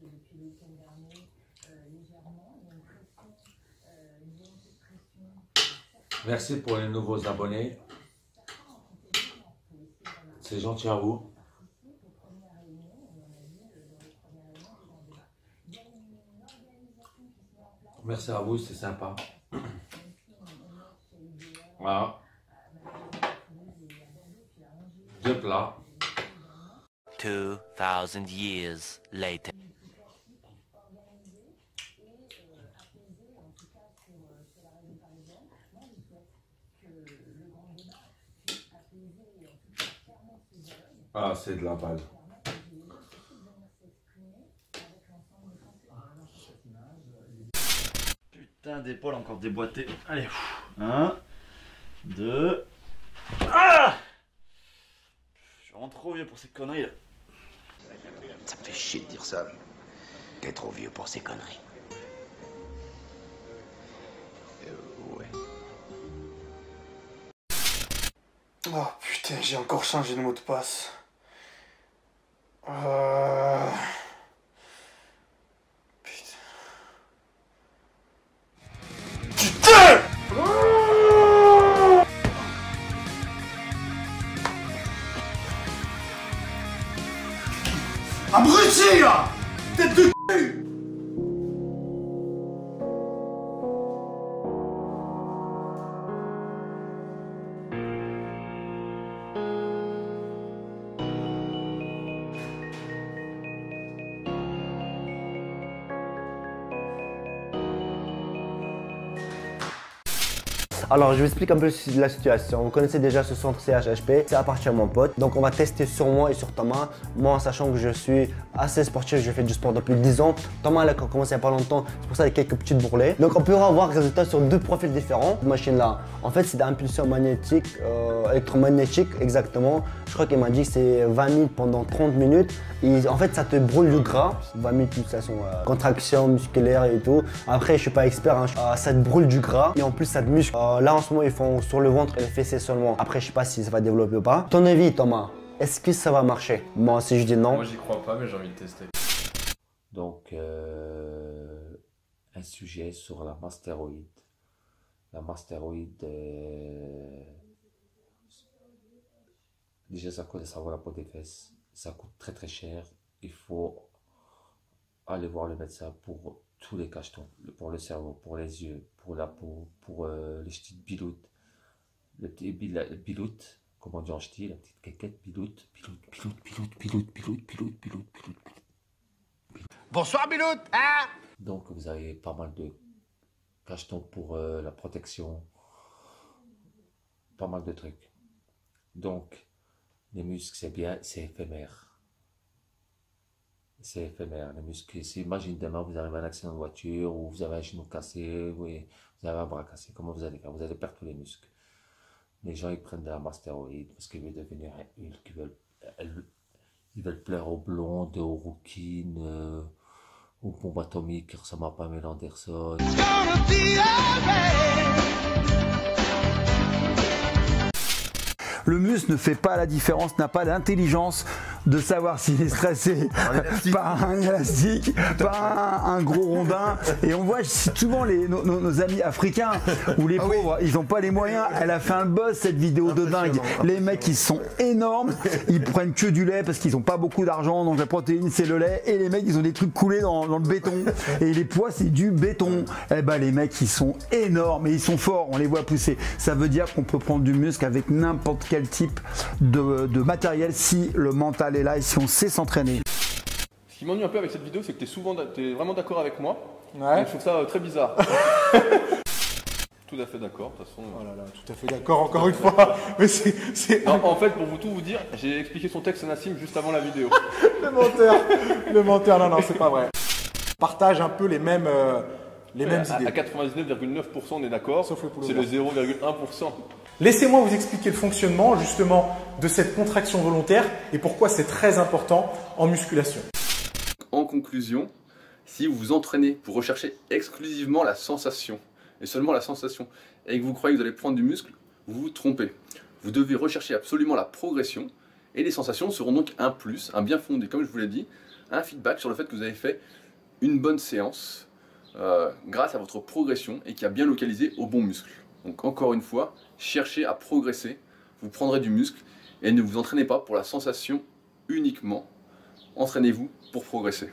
qui est depuis le week-end dernier légèrement. Donc, une bonne pression. Merci pour les nouveaux abonnés. C'est gentil à vous. Merci à vous, c'est sympa. Voilà. Deux plats. 2000 years later. Ah, c'est de la balle. Putain d'épaule encore déboîtée. Allez, un, deux. Ah, je suis vraiment trop vieux pour ces conneries là. Ça me fait chier de dire ça. T'es trop vieux pour ces conneries. Ouais. Oh putain, j'ai encore changé de mot de passe. Putain. Abruti là, tête de cul. Alors, je vous explique un peu la situation. Vous connaissez déjà ce centre CHHP, ça appartient à mon pote. Donc, on va tester sur moi et sur Thomas. Moi, en sachant que je suis assez sportif, je fais du sport depuis 10 ans. Thomas, là, a commencé il n'y a pas longtemps, c'est pour ça qu'il y a quelques petites bourrelets. Donc, on pourra avoir des résultats sur deux profils différents. Cette machine-là, en fait, c'est d'impulsion magnétique, électromagnétique, exactement. Je crois qu'il m'a dit que c'est 20 000 pendant 30 minutes. Et en fait, ça te brûle du gras. 20 000 pulsations, contraction musculaire et tout. Après, je suis pas expert, hein. Ça te brûle du gras et en plus, ça te muscle. Là en ce moment ils font sur le ventre et les fessiers seulement. Après je sais pas si ça va développer ou pas. Ton avis Thomas, est-ce que ça va marcher? Moi si je dis non. Moi j'y crois pas mais j'ai envie de tester. Donc un sujet sur la mastéroïde. La mastéroïde déjà ça coûte le cerveau la peau des fesses. Ça coûte très très cher. Il faut aller voir le médecin pour tous les cachetons, pour le cerveau, pour les yeux, pour la peau, pour les petites biloutes, les petites biloutes, comme on dit en ch'ti, la petite caquette, biloute, biloute, biloute, biloute, biloute, biloute, biloute, biloute, biloute. Bonsoir biloute, hein? Donc vous avez pas mal de cachetons pour la protection, pas mal de trucs. Donc les muscles c'est bien, c'est éphémère. C'est éphémère, les muscles. Imagine demain, vous arrivez à un accident de voiture, ou vous avez un genou cassé, vous avez un bras cassé. Comment vous allez faire? Vous allez perdre tous les muscles. Les gens, ils prennent de la mastéroïde parce qu'ils veulent devenir Hulk, ils veulent plaire aux blondes, aux rouquines, aux bombes atomiques qui ressemblent à Pamela Anderson. Le muscle ne fait pas la différence, n'a pas l'intelligence de savoir s'il est stressé par un élastique, par un gros rondin. Et on voit souvent nos amis africains ou les pauvres, ils n'ont pas les moyens. Elle a fait un buzz cette vidéo de dingue. Les mecs, ils sont énormes. Ils prennent que du lait parce qu'ils n'ont pas beaucoup d'argent. Donc la protéine, c'est le lait. Et les mecs, ils ont des trucs coulés dans le béton. Et les poids, c'est du béton. Eh ben, les mecs, ils sont énormes et ils sont forts. On les voit pousser. Ça veut dire qu'on peut prendre du muscle avec n'importe quel type de matériel si le mental est là et si on sait s'entraîner. Ce qui m'ennuie un peu avec cette vidéo, c'est que t'es vraiment d'accord avec moi. Ouais. Je trouve ça très bizarre. Tout à fait d'accord, de toute façon. Oh là là, tout à fait d'accord encore une fois. Mais c'est... Non, en fait, pour vous tout vous dire, j'ai expliqué son texte à Nassim juste avant la vidéo. Le menteur. Le menteur, non, non, c'est pas vrai. Partage un peu les mêmes idées. À 99,9% on est d'accord, c'est le 0,1%. Laissez-moi vous expliquer le fonctionnement justement de cette contraction volontaire et pourquoi c'est très important en musculation. En conclusion, si vous vous entraînez pour rechercher exclusivement la sensation et seulement la sensation et que vous croyez que vous allez prendre du muscle, vous vous trompez. Vous devez rechercher absolument la progression et les sensations seront donc un plus, un bien fondé comme je vous l'ai dit, un feedback sur le fait que vous avez fait une bonne séance grâce à votre progression et qui a bien localisé au bon muscle. Donc encore une fois, cherchez à progresser, vous prendrez du muscle et ne vous entraînez pas pour la sensation uniquement, entraînez-vous pour progresser.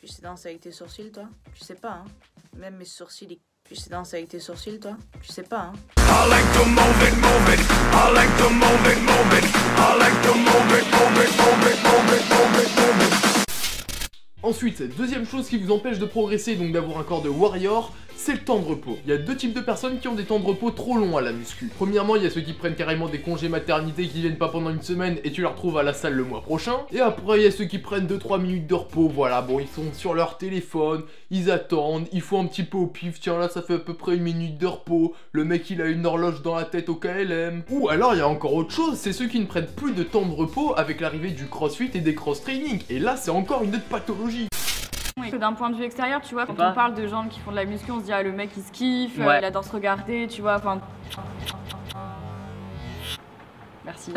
Tu sais danser avec tes sourcils toi? Tu sais pas hein? Même mes sourcils ils... Tu sais danser avec tes sourcils toi? Tu sais pas hein? I like to move it, move it. I like to move it, move it. I like to move it, move it, move it, move it, move it, move it. Ensuite, deuxième chose qui vous empêche de progresser, donc d'avoir un corps de warrior, c'est le temps de repos. Il y a deux types de personnes qui ont des temps de repos trop longs à la muscu. Premièrement, il y a ceux qui prennent carrément des congés maternité qui viennent pas pendant une semaine et tu les retrouves à la salle le mois prochain. Et après, il y a ceux qui prennent 2-3 minutes de repos, voilà, bon, ils sont sur leur téléphone, ils attendent, ils font un petit peu au pif, tiens là, ça fait à peu près une minute de repos, le mec il a une horloge dans la tête au KLM. Ou alors, il y a encore autre chose, c'est ceux qui ne prennent plus de temps de repos avec l'arrivée du crossfit et des cross-training. Et là, c'est encore une autre pathologie. D'un point de vue extérieur, tu vois, quand on parle de gens qui font de la muscu, on se dit ah le mec il se kiffe, ouais. Il adore se regarder, tu vois, enfin. Merci.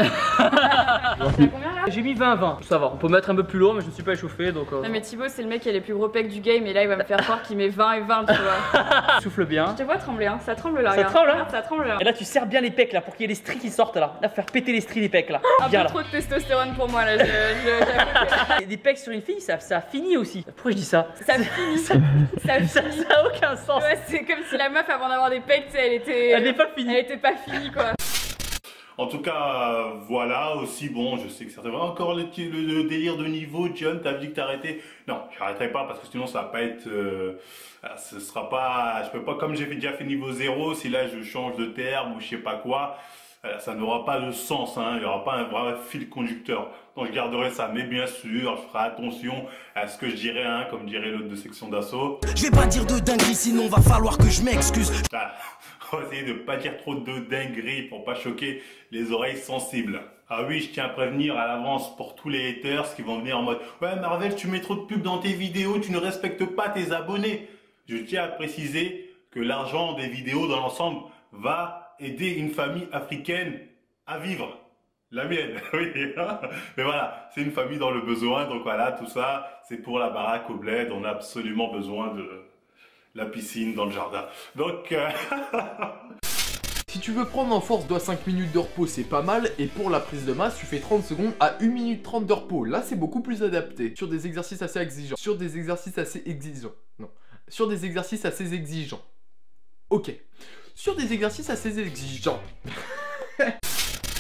J'ai mis 20-20, ça va, on peut mettre un peu plus lourd mais je ne suis pas échauffé donc... Non mais Thibaut c'est le mec qui a les plus gros pecs du game et là il va me faire croire qu'il met 20 et 20 tu vois. Souffle bien. Je te vois trembler hein, ça tremble là. Ça regarde. Tremble hein, ça tremble là. Et là tu serres bien les pecs là pour qu'il y ait les stries qui sortent là, là faire péter les stries les pecs là. Un bien, peu là. Trop de testostérone pour moi là, j'ai des pecs sur une fille ça finit aussi. Pourquoi je dis ça? Ça finit. Ça n'a aucun sens. Ouais, c'est comme si la meuf avant d'avoir des pecs elle était pas finie quoi. En tout cas, voilà, aussi, bon, je sais que certains... Encore le délire de niveau, John, t'as dit que t'arrêtais. Non, j'arrêterai pas parce que sinon ça va pas être... ce sera pas... Je peux pas, comme j'ai déjà fait niveau 0, si là je change de terme ou je sais pas quoi, ça n'aura pas de sens, hein, il n'y aura pas un vrai fil conducteur. Donc je garderai ça, mais bien sûr, je ferai attention à ce que je dirai, hein, comme dirait l'autre de section d'assaut. Je vais pas dire de dinguerie, sinon va falloir que je m'excuse. Ah. Essayez de ne pas dire trop de dingueries pour pas choquer les oreilles sensibles. Ah oui, je tiens à prévenir à l'avance pour tous les haters qui vont venir en mode « Ouais Marvel, tu mets trop de pubs dans tes vidéos, tu ne respectes pas tes abonnés ». Je tiens à préciser que l'argent des vidéos dans l'ensemble va aider une famille africaine à vivre. La mienne, oui. Mais voilà, c'est une famille dans le besoin, donc voilà, tout ça, c'est pour la baraque au bled, on a absolument besoin de... la piscine dans le jardin. Donc... Si tu veux prendre en force, 5 minutes de repos, c'est pas mal. Et pour la prise de masse, tu fais 30 secondes à 1 minute 30 de repos. Là, c'est beaucoup plus adapté. Sur des exercices assez exigeants. Sur des exercices assez exigeants. Ok. Sur des exercices assez exigeants.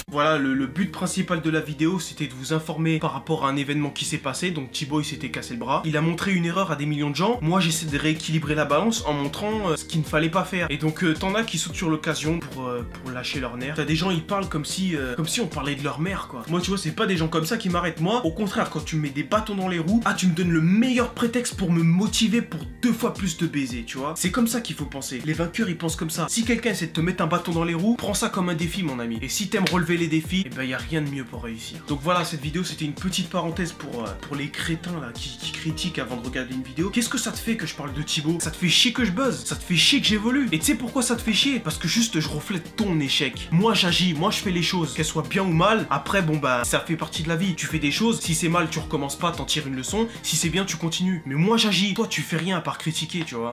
Voilà, le but principal de la vidéo, c'était de vous informer par rapport à un événement qui s'est passé. Donc Thibaut, il s'était cassé le bras. Il a montré une erreur à des millions de gens. Moi, j'essaie de rééquilibrer la balance en montrant ce qu'il ne fallait pas faire. Et donc, t'en as qui sautent sur l'occasion pour lâcher leur nerf. T'as des gens, ils parlent comme si on parlait de leur mère, quoi. Moi, tu vois, c'est pas des gens comme ça qui m'arrêtent. Moi, au contraire, quand tu me mets des bâtons dans les roues, ah, tu me donnes le meilleur prétexte pour me motiver pour 2 fois plus de baisers, tu vois. C'est comme ça qu'il faut penser. Les vainqueurs, ils pensent comme ça. Si quelqu'un essaie de te mettre un bâton dans les roues, prends ça comme un défi, mon ami. Et si t'aimes relever les défis, et ben y a rien de mieux pour réussir. Donc voilà, cette vidéo c'était une petite parenthèse pour les crétins là qui critiquent avant de regarder une vidéo. Qu'est-ce que ça te fait que je parle de Thibaut? Ça te fait chier que je buzz? Ça te fait chier que j'évolue? Et tu sais pourquoi ça te fait chier? Parce que juste je reflète ton échec. Moi j'agis, moi je fais les choses, qu'elles soient bien ou mal. Après bon bah ça fait partie de la vie. Tu fais des choses, si c'est mal tu recommences pas, t'en tires une leçon. Si c'est bien tu continues. Mais moi j'agis. Toi tu fais rien à part critiquer, tu vois.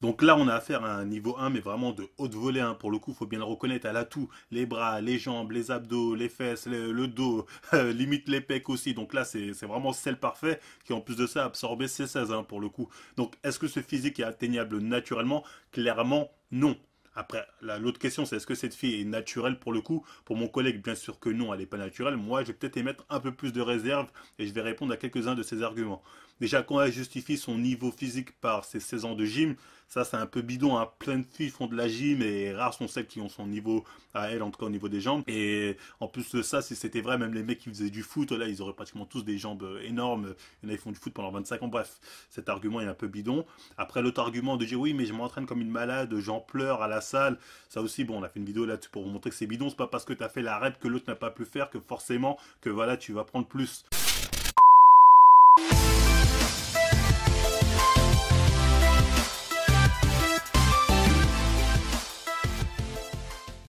Donc là, on a affaire à un niveau 1, mais vraiment de haute volée. Hein. Pour le coup, il faut bien le reconnaître, elle a tout. Les bras, les jambes, les abdos, les fesses, le dos, limite les pecs aussi. Donc là, c'est vraiment celle parfaite qui, en plus de ça, a absorbé ses 16, hein, pour le coup. Donc, est-ce que ce physique est atteignable naturellement? Clairement, non. Après, l'autre question, c'est est-ce que cette fille est naturelle pour le coup? Pour mon collègue, bien sûr que non, elle n'est pas naturelle. Moi, je vais peut-être émettre un peu plus de réserve et je vais répondre à quelques-uns de ses arguments. Déjà, quand elle justifie son niveau physique par ses 16 ans de gym, ça c'est un peu bidon, hein. Plein de filles font de la gym et rares sont celles qui ont son niveau à elle, en tout cas au niveau des jambes. Et en plus de ça, si c'était vrai, même les mecs qui faisaient du foot, là ils auraient pratiquement tous des jambes énormes. Il y en a qui font du foot pendant 25 ans, bref, cet argument est un peu bidon. Après l'autre argument de dire oui mais je m'entraîne comme une malade, j'en pleure à la salle, ça aussi bon on a fait une vidéo là-dessus pour vous montrer que c'est bidon, c'est pas parce que tu as fait la rep que l'autre n'a pas pu faire que forcément que voilà tu vas prendre plus.